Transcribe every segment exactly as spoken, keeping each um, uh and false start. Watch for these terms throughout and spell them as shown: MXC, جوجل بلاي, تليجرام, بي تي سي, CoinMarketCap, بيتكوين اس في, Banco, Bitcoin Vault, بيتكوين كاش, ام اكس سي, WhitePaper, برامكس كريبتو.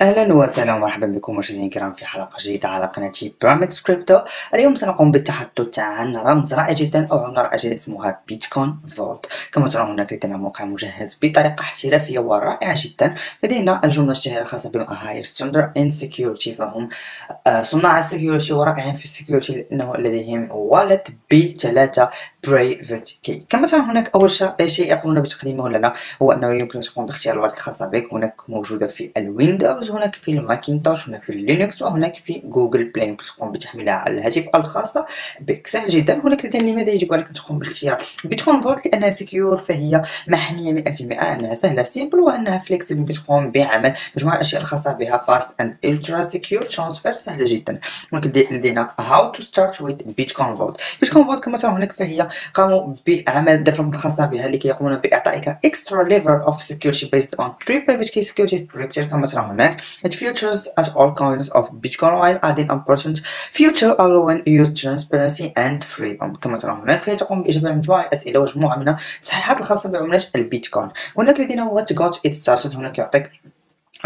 اهلا وسهلا ومرحبا بكم مشاهدينا الكرام في حلقه جديده على قناتي برامكس كريبتو. اليوم سنقوم بالتحدث عن رمز رائع جدا او عمله رائجه اسمها بيتكوين فولت. كما ترون هناك لدينا موقع مجهز بطريقه احترافيه ورائعه جدا. لدينا الجمله الشهيره الخاصه بما هاير ستاندر ان سيكيورتي، فهم صناع السيكيورتي ورائعين في السيكيورتي لانه لديهم والت بي ثلاثة برايفت كي. كما ترون هناك اول شيء يقومون بتقديمه لنا هو انه يمكن تقوم باختيار الوالت الخاصه بك. هناك موجوده في الويندوز، هناك في الماكينتوش، هناك في لينكس، وهناك في جوجل بلاي. يمكن تقوم بتحميلها على الهاتف الخاص بك، سهل جدا. ولكن لماذا يجب عليك ان تقوم باختيار بيتكوين فولت؟ لانها سكيور، فهي محميه مئة بالمئة، انها سهله سيمبل، وانها فليكسبل، بتقوم بعمل مجموعه الاشياء الخاصه بها فاست اند الترا سكيور ترانسفير، سهله جدا. ولكن لدينا هاو تو ستارت ويز بيتكوين فولت. بيتكوين فولت كما ترون هناك فهي قاموا بعمل ديفلوبمنت الخاصه بها لكي يقومون باعطائك اكسترا ليفر اوف سكيورتي بيزد اون ثري برايفت كي سكيورتي ستراكشر. كما ترون هناك it features at all coins of Bitcoin while adding important feature allowing use transparency and freedom. كما ترون هناك فهي تقوم بإجابة مجموعة الأسئلة ومجموعة من التصحيحات الخاصة بعملة البيتكوين. هناك لدينا what got it started، هناك يعطيك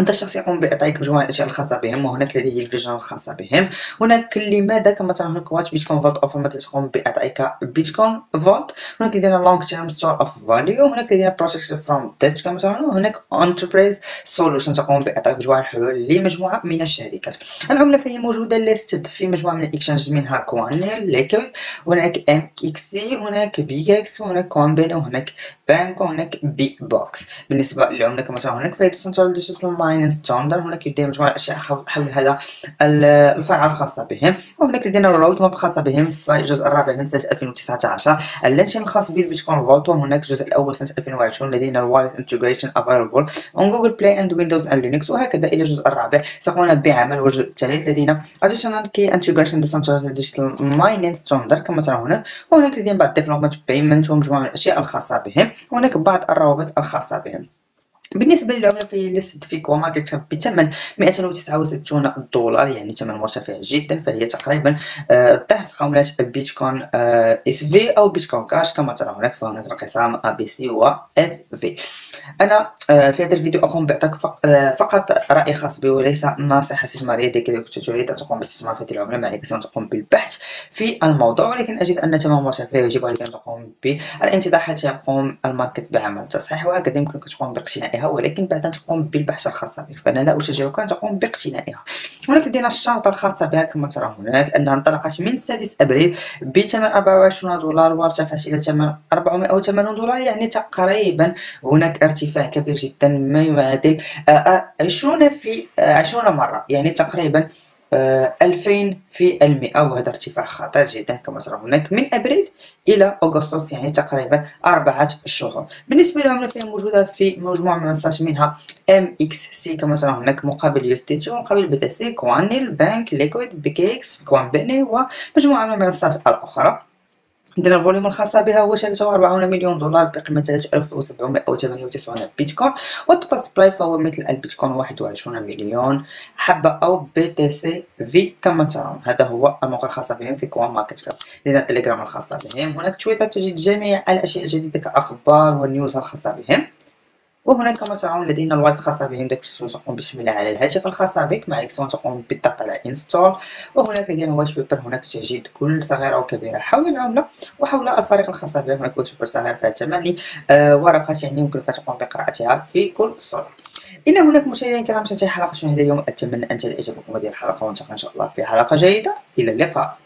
أنت الشخص يقوم بإعطائك مجموعة الأشياء الخاصة بهم، وهناك لديه الفيجن الخاصة بهم. هناك لماذا، كما ترون هناك وات بيتكوين فولت أوفر، متى تقوم بإعطائك بيتكوين فولت. هناك لدينا لونج تيرم ستور أوف فاليو، هناك لدينا بروتكشن فروم ديتش كما ترون، وهناك انتربرايز سولوشن تقوم بإعطائك مجموعة الحلول لمجموعة من الشركات. العملة فهي موجودة ليستد في مجموعة من الإكشنجز منها كوانير، ليكويد، هناك ام اكس سي، هناك بي اكس، وهناك كومبين، وهناك بانكو، وهناك بي بوكس. بالنسبة للعملة كما ترون هناك فهي تسنترال مايننج ستاندر، هناك لدينا مجموعة الأشياء حول هذا الفرع الخاصة بهم، وهناك لدينا الرود ماب الخاصة بهم في الجزء الرابع من سنة ألفين وتسعة عشر، اللانشين الخاص بالبيتكوين فولت، وهناك الجزء الأول سنة ألفين وعشرين لدينا الوالت انتجريشن افيلبل اون جوجل بلاي اند ويندوز اند لينكس، وهكذا إلى الجزء الرابع سقونا بعمل. والجزء الثالث لدينا اديشنال كي انتجريشن ديسنترال ديجيتال مايننج ستاندر كما ترون هنا، وهناك لدينا بعض ديفلوبمنت بيمنت ومجموعة من الأشياء الخاصة بهم، وهناك بعض الروابط الخاصة بهم. بالنسبه للعمله فهي ليست في كوماركتكاب بثمن مئتين وتسعة وستين دولار، يعني ثمن مرتفع جدا، فهي تقريبا ضعف عمله بيتكوين اس في او بيتكوين كاش. كما ترون هناك فهناك القسام ا بي سي و اس في. انا في هذا الفيديو اقوم باعطائك فقط راي خاص بي وليس نصيحه استثماريه. اذا كنت تريد ان تقوم باستثمار في هذه العمله ما عليك سوى ان تقوم بالبحث في الموضوع، ولكن اجد ان ثمن مرتفع يجب عليك ان تقوم بالانتظار حتى يقوم الماركت بعمل تصحيح، وهكذا يمكنك تقوم باقتنائها، ولكن بعد أن تقوم بالبحث الخاص بك، فأنا لا أشجعك أن تقوم باقتنائها. هناك لدينا الشرطة الخاصة بها كما ترون هناك أنها انطلقت من سادس أبريل بثمن أربعة وعشرين دولار وارتفعت إلى ثمن أربعمئة وثمانين دولار، يعني تقريبا هناك ارتفاع كبير جدا ما يعادل عشرين في عشرين مرة، يعني تقريبا ألفين في المئة، وهذا ارتفاع خطير جدا. كما ترون هناك من أبريل إلى أغسطس، يعني تقريبا أربعة شهور. بالنسبة للعملة فهي موجودة في مجموعة من المنصات منها إم إكس سي كما ترون هناك، مقابل يوستيتي، ومقابل بي تي سي، كوانيل، بانك، ليكويد، بيكيكس، كوان بيني، ومجموعة من المنصات الأخرى. عندنا الفوليوم الخاصة بها هو ثلاثة وأربعين مليون دولار بقيمة ثلاثة آلاف وسبعمئة وثمانية وتسعين بيتكوين، والتوتال سبلاي فهو مثل البيتكوين واحد وعشرين مليون حبة أو بي تي سي في كما ترون. هذا هو الموقع الخاص بهم في كوان ماركت كاب. لدينا التليجرام الخاصة بهم، هناك تويتر تجد جميع الأشياء الجديدة كأخبار والنيوز الخاصة بهم، وهناك كما ترون لدينا الوالت الخاصة بهم، داك الشيء تقوم بتحميلها على الهاتف الخاص بك، مع إكسون تقوم بالضغط على انستول. وهناك لدينا وايت بيبر، هناك تجد كل صغيرة وكبيرة حول العملة وحول الفريق الخاص بها. هناك وايت بيبر صغير فيها ثمانية آه ورقات، يعني يمكنك تقوم بقراءتها في كل سرعة. إلى هناك مشاهدينا الكرام تنتهي حلقتنا هذا اليوم. أتمنى أن تعجبكم هذه الحلقة، ونلتقي إن شاء الله في حلقة جيدة. إلى اللقاء.